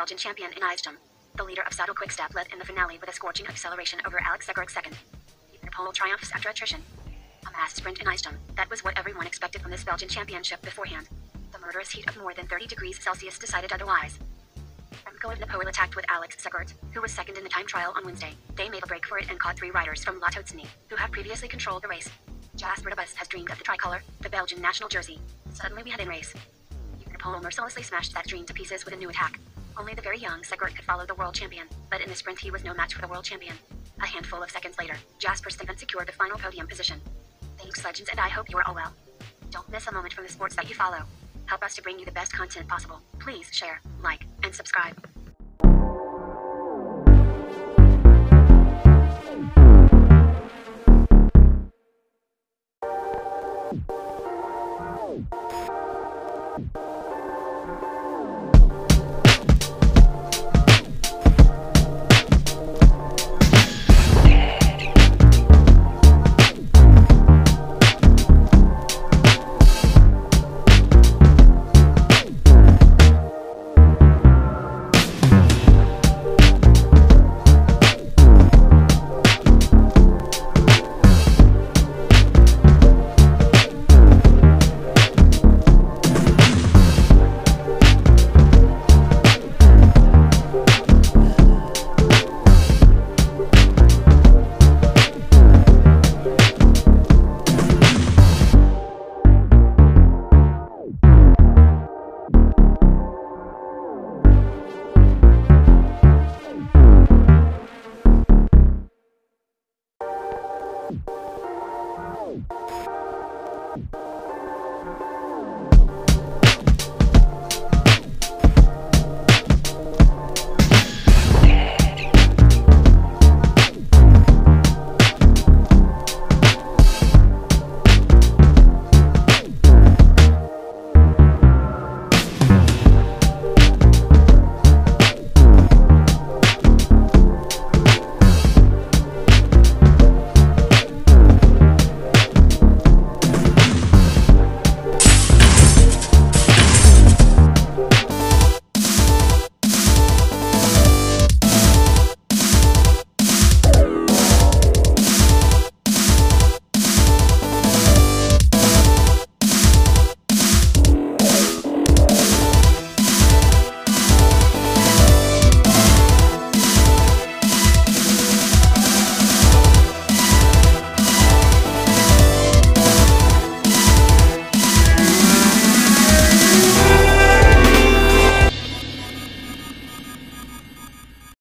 Belgian champion in Isdom. The leader of Saddle Quickstep led in the finale with a scorching acceleration over Alex Segaert second. Evenepoel triumphs after attrition. A mass sprint in Isdom, that was what everyone expected from this Belgian championship beforehand. The murderous heat of more than 30 degrees Celsius decided otherwise. Remco Evenepoel attacked with Alex Segaert, who was second in the time trial on Wednesday. They made a break for it and caught three riders from Lotto Dstny, who have previously controlled the race. Jasper Debus has dreamed of the tricolour, the Belgian national jersey. Suddenly we had in race. Evenepoel mercilessly smashed that dream to pieces with a new attack. Only the very young Segaert could follow the world champion, but in the sprint he was no match for the world champion. A handful of seconds later, Jasper Stuyven secured the final podium position. Thanks legends, and I hope you are all well. Don't miss a moment from the sports that you follow. Help us to bring you the best content possible. Please share, like, and subscribe.